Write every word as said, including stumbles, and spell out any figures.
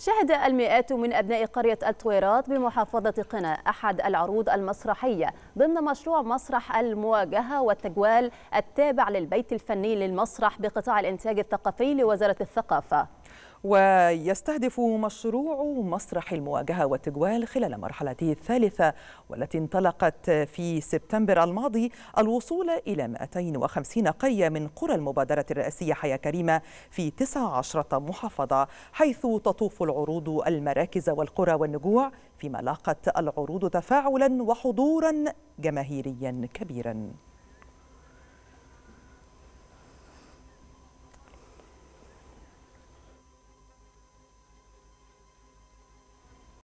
شهد المئات من أبناء قرية التويرات بمحافظة قنا أحد العروض المسرحية ضمن مشروع مسرح المواجهة والتجوال التابع للبيت الفني للمسرح بقطاع الإنتاج الثقافي لوزارة الثقافة. ويستهدف مشروع مسرح المواجهة والتجوال خلال مرحلته الثالثة والتي انطلقت في سبتمبر الماضي الوصول إلى مئتين وخمسين قرية من قرى المبادرة الرئاسية حياة كريمة في تسع عشرة محافظة، حيث تطوف العروض المراكز والقرى والنجوع، فيما لاقت العروض تفاعلا وحضورا جماهيريا كبيرا.